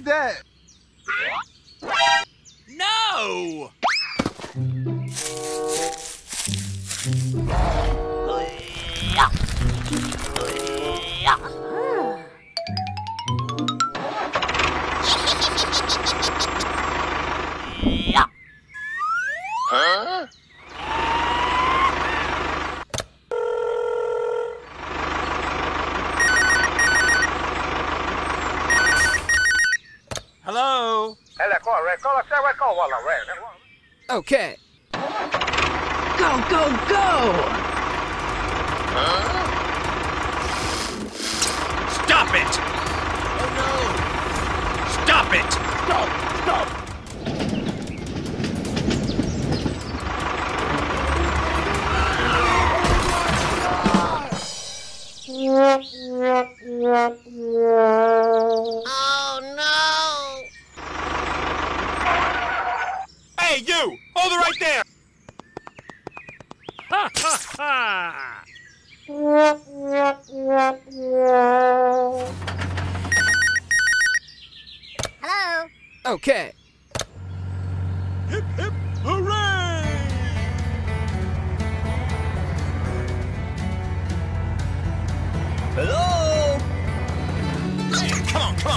is that? No! Huh? Hello? Okay. Go, go, go! Huh? Stop it! Oh no! Stop it! Stop! Stop! Oh no! Hey, you! Hold it right there! Ha ha ha! Hello? Okay. Hip hip hooray! Hello? Come on, come on!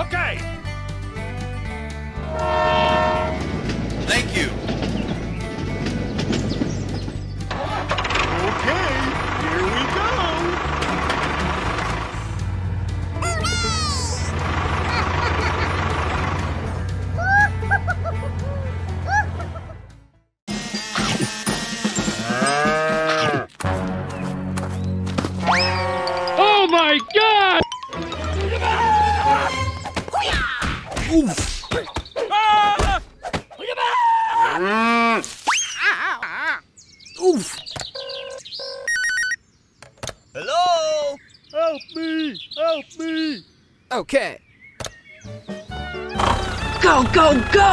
Okay! Thank you! Okay, here we go! Oh my God! Oof. Ah! Oof. Hello? Help me! Help me! Okay. Go, go, go!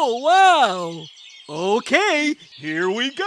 Oh, wow! Okay, here we go!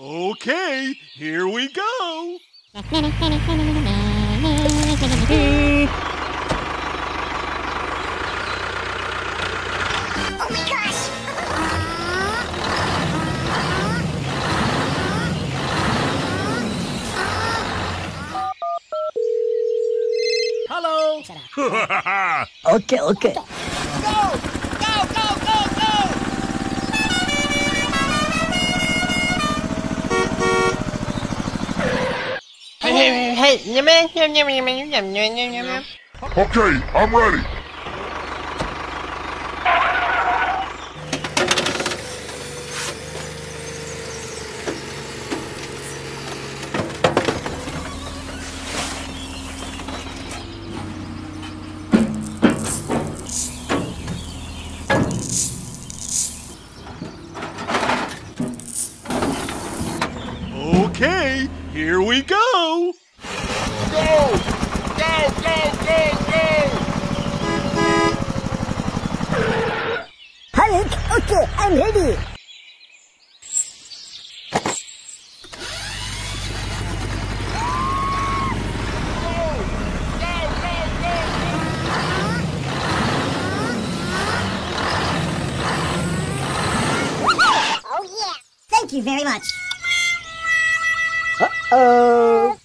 Okay, here we go. Oh my gosh! Hello! Okay. Go! Hey, okay, I'm ready. Okay, here we go! Go! Hulk, okay, I'm ready! Oh yeah! Thank you very much! Uh-oh!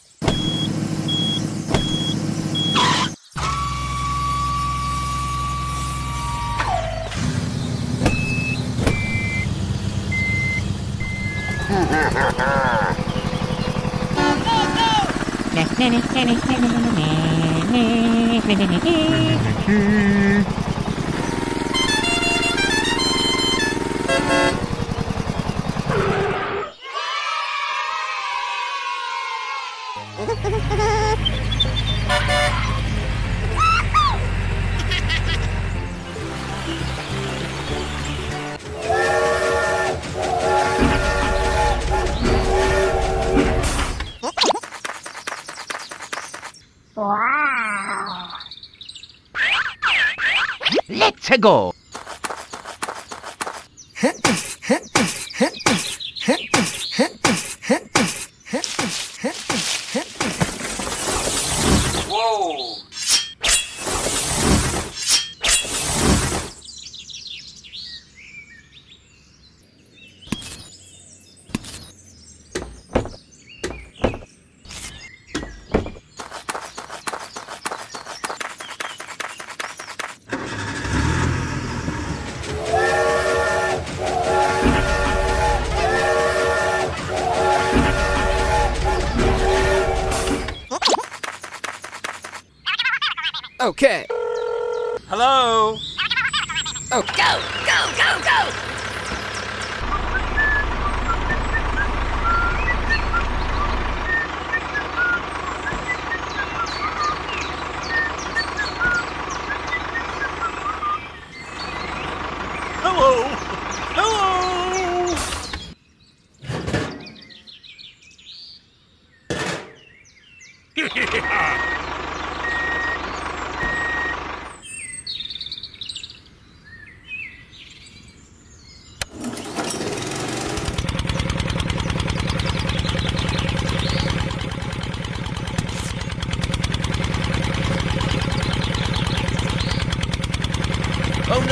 Wow! Let's go! Okay. Hello. Oh, go! Hello. Oh no!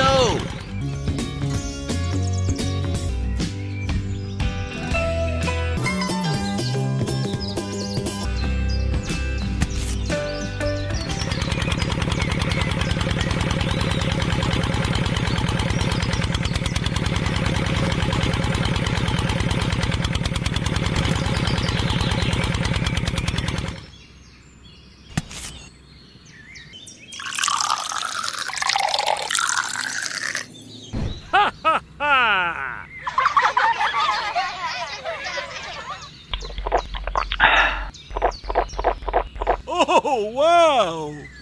Oh, wow!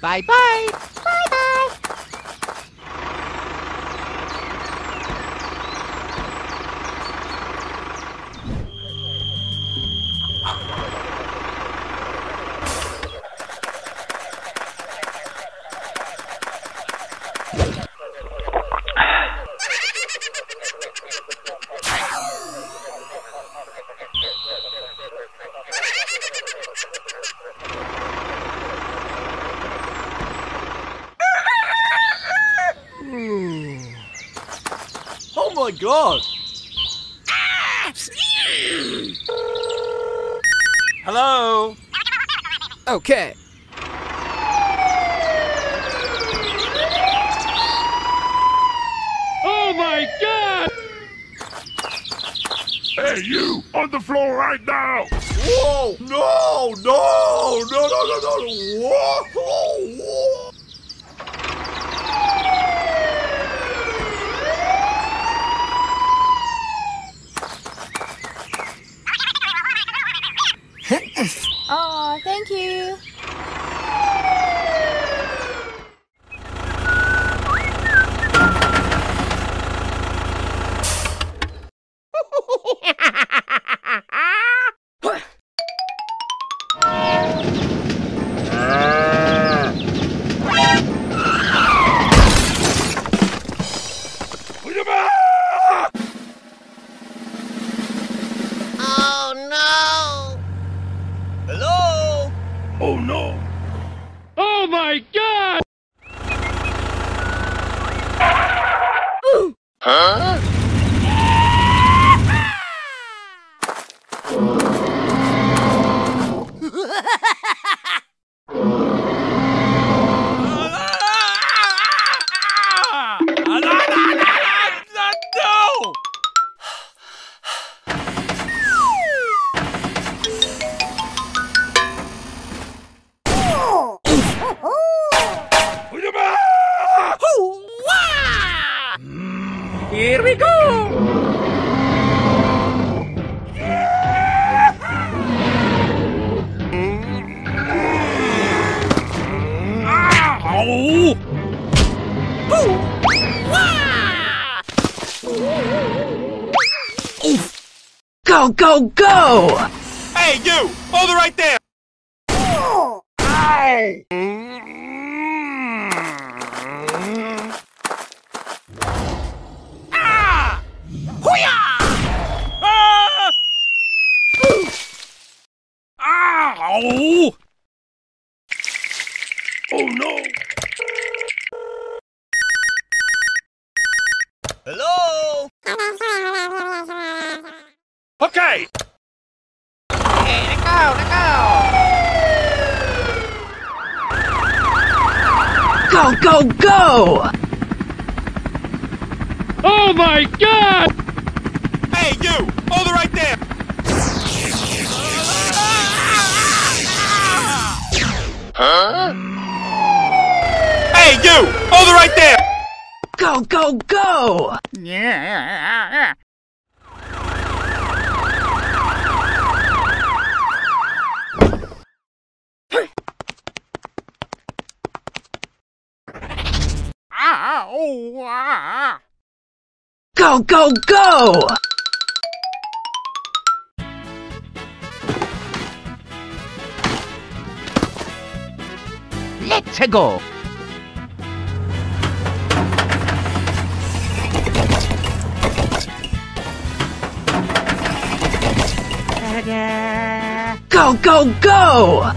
Bye-bye! Bye-bye! my God! Hello? Okay. Oh my God! Hey, you! On the floor right now! Whoa! No! No! No! No! No! No! Whoa! Whoa! Oh, thank you. Go, go! Hey, you! Hold it right there! Oh. Hey. Ah! Hoo-ya! Ah! Ow! Oh, no! Hello? Okay! Okay, let go, let go! Go, go, go! Oh my God! Hey, you! Hold it right there! Huh? Hey, you! Hold it right there! Go, go, go! Yeah! Go, go, go! Let's go! Go, go, go!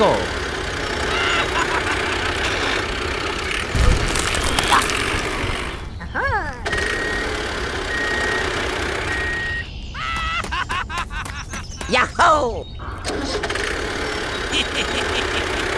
go. Yahoo!